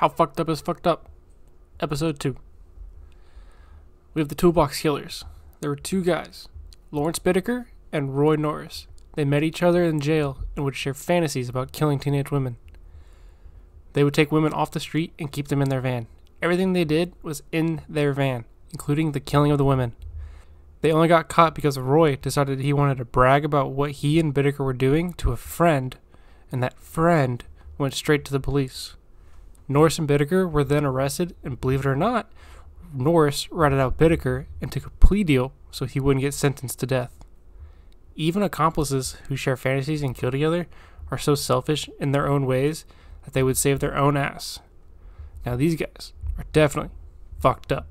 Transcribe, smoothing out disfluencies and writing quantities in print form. How Fucked Up is Fucked Up, Episode 2. We have the Toolbox Killers. There were two guys, Lawrence Bittaker and Roy Norris. They met each other in jail and would share fantasies about killing teenage women. They would take women off the street and keep them in their van. Everything they did was in their van, including the killing of the women. They only got caught because Roy decided he wanted to brag about what he and Bittaker were doing to a friend, and that friend went straight to the police. Norris and Bittaker were then arrested, and believe it or not, Norris ratted out Bittaker and took a plea deal so he wouldn't get sentenced to death. Even accomplices who share fantasies and kill together are so selfish in their own ways that they would save their own ass. Now these guys are definitely fucked up.